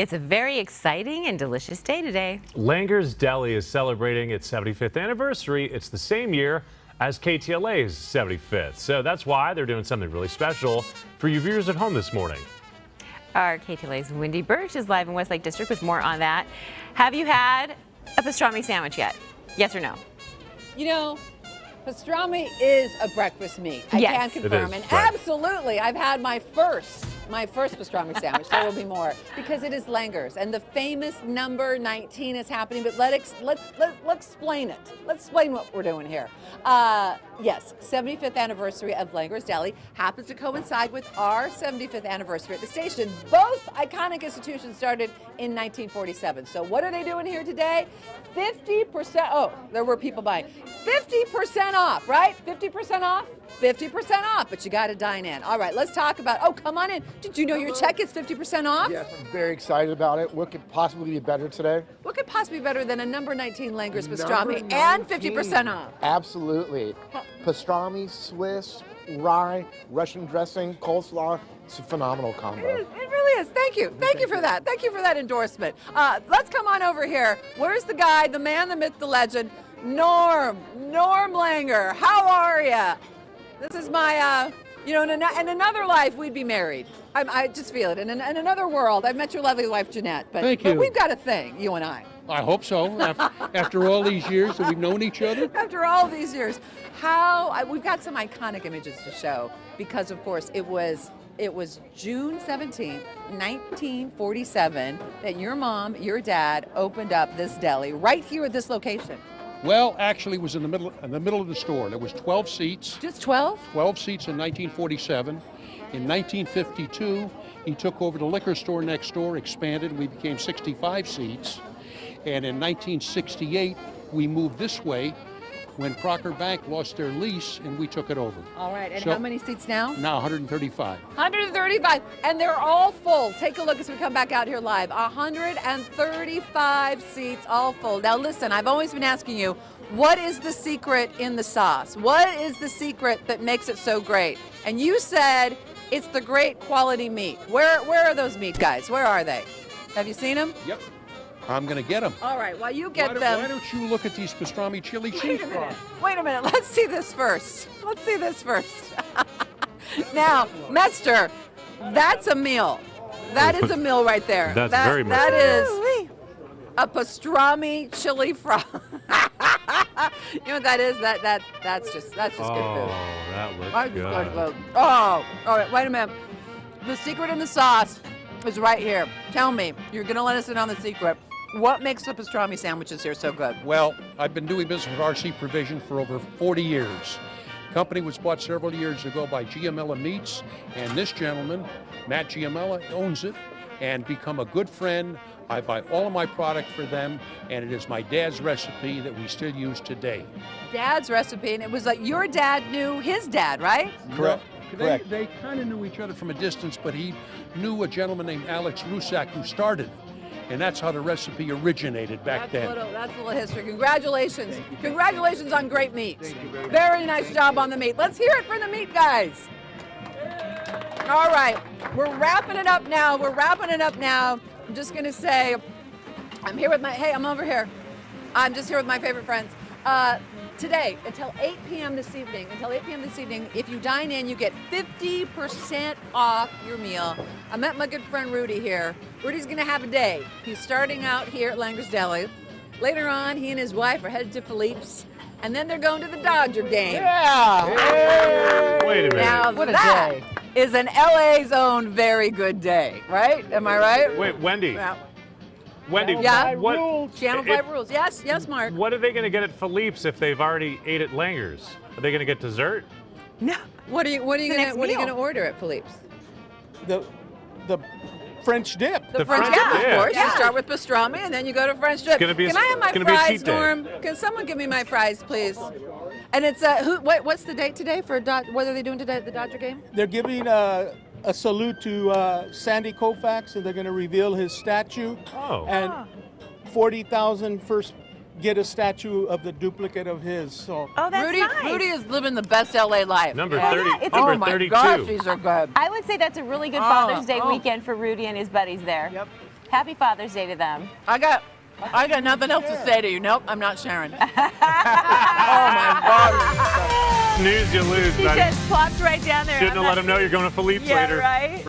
It's a very exciting and delicious day today. Langer's Deli is celebrating its 75th anniversary. It's the same year as KTLA's 75th. So that's why they're doing something really special for you viewers at home this morning. Our KTLA's Wendy Burch is live in Westlake District with more on that. Have you had a pastrami sandwich yet? Yes or no? You know, pastrami is a breakfast meat. Yes. I can confirm. It is, and right. Absolutely, I've had my first pastrami sandwich. There will be more because it is Langer's, and the famous number 19 is happening. But let's explain it. Let's explain what we're doing here. Yes, 75th anniversary of Langer's Deli happens to coincide with our 75th anniversary at the station. Both iconic institutions started in 1947. So what are they doing here today? 50%. Oh, there were people buying. 50% off, right? 50% off. 50% off, but you got to dine in. All right, let's talk about, oh, come on in. Did you know your check is 50% off? Yes, I'm very excited about it. What could possibly be better today? What could possibly be better than a number 19 Langer's pastrami and 50% off? Absolutely. Pastrami, Swiss, rye, Russian dressing, coleslaw. It's a phenomenal combo. It is. It really is. Thank you. Thank you for that. Thank you for that endorsement. Let's come on over here. Where's the guy, the man, the myth, the legend, Norm Langer? How are you? This is my, you know, in another life, we'd be married. I just feel it. In another world, I've met your lovely wife, Jeanette. But, thank you. But we've got a thing, you and I. I hope so. After all these years that we've known each other. After all these years. We've got some iconic images to show because, of course, it was June 17th, 1947, that your mom, your dad, opened up this deli right here at this location. Well, actually, it was in the middle of the store. There was 12 seats. Just 12? 12 seats in 1947. In 1952, he took over the liquor store next door, expanded, we became 65 seats. And in 1968, we moved this way when Crocker Bank lost their lease and we took it over. All right, and so, how many seats now? Now 135. 135, and they're all full. Take a look as we come back out here live. 135 seats, all full. Now listen, I've always been asking you, what is the secret in the sauce? What is the secret that makes it so great? And you said it's the great quality meat. Where are those meat guys? Where are they? Have you seen them? Yep. I'm going to get them. All right, while you get them. Why don't you look at these pastrami chili cheese fries? Wait a minute. Let's see this first. Let's see this first. Now, Mester, that's a meal. That is a meal right there. That's very much a meal. That is a pastrami chili fry. You know what that is? That's just good food. Oh, that looks good. Oh, all right. Wait a minute. The secret in the sauce is right here. Tell me. You're going to let us in on the secret. What makes the pastrami sandwiches here so good? Well, I've been doing business with RC Provision for over 40 years. The company was bought several years ago by Giamella Meats, and this gentleman, Matt Giamella, owns it and become a good friend. I buy all of my product for them, and it is my dad's recipe that we still use today. Dad's recipe, and it was like your dad knew his dad, right? Correct. They kind of knew each other from a distance, but he knew a gentleman named Alex Rusak who started. And that's how the recipe originated back then. That's a little history. Congratulations. Congratulations on great meat. Thank you very much. Very nice job on the meat. Let's hear it from the meat guys. All right. We're wrapping it up now. We're wrapping it up now. I'm just going to say, I'm here with my, hey, I'm over here. I'm just here with my favorite friends. Today, until 8 p.m. this evening, if you dine in, you get 50% off your meal. I met my good friend Rudy here. Rudy's gonna have a day. He's starting out here at Langer's Deli. Later on, he and his wife are headed to Philippe's, and then they're going to the Dodger game. Yeah! Yay! Wait a minute. Now what a day. Is an LA's own very good day, right? Am I right? Wait, Wendy. Well, Wendy, yeah. Channel 5 rules. Yes, yes, Mark. What are they going to get at Philippe's if they've already ate at Langer's? Are they going to get dessert? No. What are you going to order at Philippe's? The French dip. The French dip, of course. Yeah. You start with pastrami and then you go to French dip. Can I have my fries, Norm? Can someone give me my fries, please? And it's what's the date today for what are they doing today at the Dodger game? They're giving a salute to Sandy Koufax, and they're going to reveal his statue. Oh. And 40,000 first get a statue of the duplicate of his. So. Oh, that's nice. Rudy is living the best LA life. Number 30. Yeah, oh my 32. Gosh, these are good. I would say that's a really good Father's Day weekend for Rudy and his buddies there. Yep. Happy Father's Day to them. I got nothing else to say to you. Nope, I'm not sharing. Oh, my God. Snooze, you lose, buddy. He just plopped right down there. Shouldn't have let him know you're going to Philippe's later. Yeah, right?